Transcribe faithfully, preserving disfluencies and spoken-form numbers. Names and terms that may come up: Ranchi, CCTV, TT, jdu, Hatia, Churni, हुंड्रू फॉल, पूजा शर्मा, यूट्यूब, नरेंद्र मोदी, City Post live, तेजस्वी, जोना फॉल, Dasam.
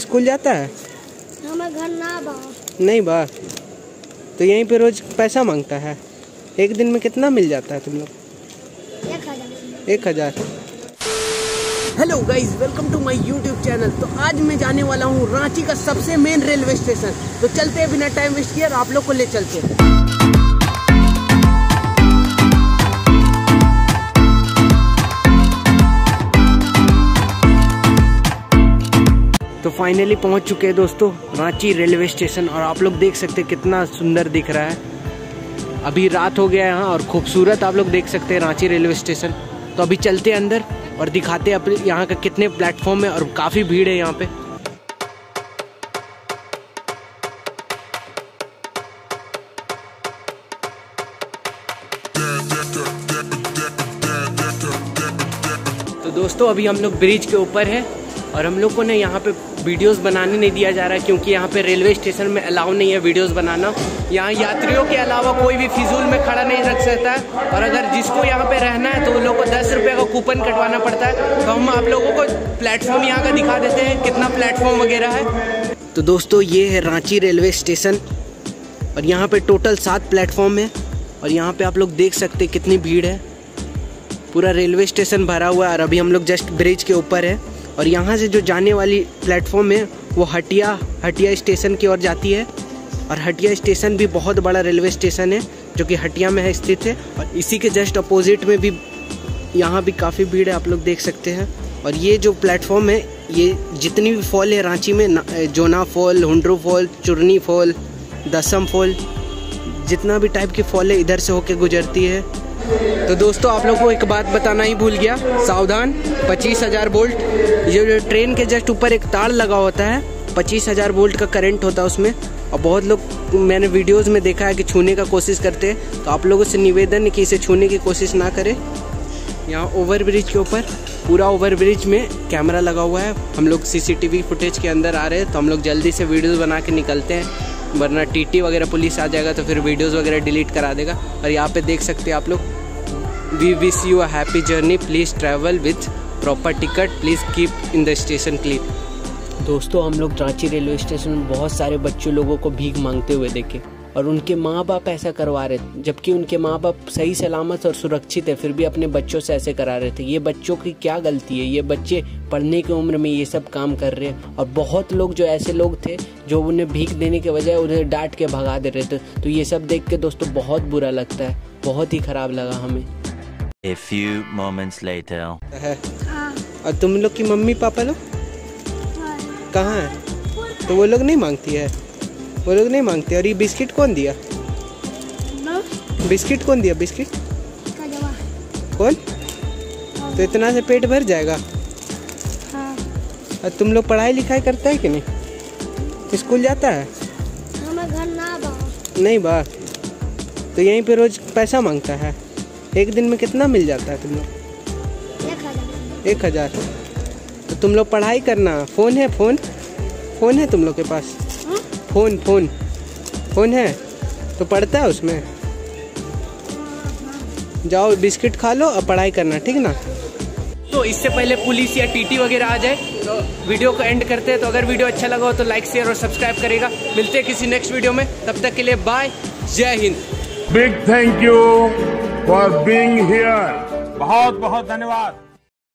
School जाता है? हमारे घर ना बा। नहीं बा तो यहीं पे रोज पैसा मांगता है। एक दिन में कितना मिल जाता है तुम लोग? एक हज़ार। एक हज़ार। Hello guys, welcome to my यूट्यूब channel. तो आज मैं जाने वाला हूँ रांची का सबसे मेन रेलवे स्टेशन। तो चलते हैं, बिना टाइम वेस्ट किए आप लोग को ले चलते हैं। तो फाइनली पहुंच चुके हैं दोस्तों रांची रेलवे स्टेशन, और आप लोग देख सकते हैं कितना सुंदर दिख रहा है। अभी रात हो गया है यहाँ, और खूबसूरत आप लोग देख सकते हैं रांची रेलवे स्टेशन। तो अभी चलते हैं अंदर और दिखाते हैं अपने यहाँ का कितने प्लेटफॉर्म है, और काफ़ी भीड़ है यहाँ पे। तो दोस्तों अभी हम लोग ब्रिज के ऊपर है, और हम लोग को ना यहाँ पे वीडियोस बनाने नहीं दिया जा रहा है, क्योंकि यहाँ पे रेलवे स्टेशन में अलाउ नहीं है वीडियोस बनाना। यहाँ यात्रियों के अलावा कोई भी फिजूल में खड़ा नहीं रख सकता है, और अगर जिसको यहाँ पे रहना है तो उन लोगों को दस रुपये का कूपन कटवाना पड़ता है। तो हम आप लोगों को प्लेटफॉर्म यहाँ का दिखा देते हैं, कितना प्लेटफॉर्म वगैरह है। तो दोस्तों ये है रांची रेलवे स्टेशन, और यहाँ पर टोटल सात प्लेटफॉर्म है, और यहाँ पर आप लोग देख सकते कितनी भीड़ है। पूरा रेलवे स्टेशन भरा हुआ है, और अभी हम लोग जस्ट ब्रिज के ऊपर है, और यहाँ से जो जाने वाली प्लेटफॉर्म है वो हटिया हटिया स्टेशन की ओर जाती है। और हटिया स्टेशन भी बहुत बड़ा रेलवे स्टेशन है, जो कि हटिया में है स्थित है, और इसी के जस्ट अपोजिट में भी यहाँ भी काफ़ी भीड़ है आप लोग देख सकते हैं। और ये जो प्लेटफॉर्म है, ये जितनी भी फॉल है रांची में, जोना फॉल, हुंड्रू फॉल, Churni fall, Dassam fall, जितना भी टाइप की फॉल है इधर से होके गुजरती है। तो दोस्तों आप लोगों को एक बात बताना ही भूल गया, सावधान पच्चीस हज़ार वोल्ट। ये जो ट्रेन के जस्ट ऊपर एक तार लगा होता है, पच्चीस हज़ार वोल्ट का करंट होता है उसमें, और बहुत लोग मैंने वीडियोस में देखा है कि छूने का कोशिश करते हैं। तो आप लोगों से निवेदन है कि इसे छूने की कोशिश ना करें। यहाँ ओवरब्रिज के ऊपर, पूरा ओवरब्रिज में कैमरा लगा हुआ है। हम लोग सीसीटीवी फुटेज के अंदर आ रहे हैं, तो हम लोग जल्दी से वीडियोज़ बना के निकलते हैं, वरना टीटी वगैरह पुलिस आ जाएगा तो फिर वीडियोस वगैरह डिलीट करा देगा। और यहाँ पे देख सकते हैं आप लोग, we wish you a happy journey, please travel with proper ticket, please keep in the station clean. दोस्तों हम लोग रांची रेलवे स्टेशन में बहुत सारे बच्चों लोगों को भीख मांगते हुए देखे, और उनके माँ बाप ऐसा करवा रहे, जबकि उनके माँ बाप सही सलामत और सुरक्षित है, फिर भी अपने बच्चों से ऐसे करा रहे थे। ये बच्चों की क्या गलती है? ये बच्चे पढ़ने की उम्र में ये सब काम कर रहे हैं। और बहुत लोग जो ऐसे लोग थे जो उन्हें भीख देने के बजाय उन्हें डांट के भगा दे रहे थे। तो ये सब देख के दोस्तों बहुत बुरा लगता है, बहुत ही खराब लगा हमें। A few moments later. और तुम लोग की मम्मी पापा लोग कहाँ है? तो वो लोग नहीं मांगती है, वो लोग नहीं मांगते। और ये बिस्किट कौन दिया? बिस्किट कौन दिया? बिस्किट कौन? तो इतना से पेट भर जाएगा। हाँ। और तुम लोग पढ़ाई लिखाई करता है कि नहीं? स्कूल जाता है? हमारे घर ना बा। नहीं बा तो यहीं पे रोज पैसा मांगता है। एक दिन में कितना मिल जाता है तुम लोग? एक हज़ार। एक हज़ार तो तुम लोग पढ़ाई करना। फ़ोन है? फ़ोन फ़ोन है तुम लोग के पास? फ़ोन फ़ोन फ़ोन है तो पढ़ता है उसमें। जाओ बिस्किट खा लो और पढ़ाई करना, ठीक ना। तो इससे पहले पुलिस या टीटी वगैरह आ जाए तो वीडियो को एंड करते हैं। तो अगर वीडियो अच्छा लगा हो तो लाइक, शेयर और सब्सक्राइब करेगा। मिलते हैं किसी नेक्स्ट वीडियो में, तब तक के लिए बाय, जय Hind. Big thank you for being here, बहुत बहुत धन्यवाद।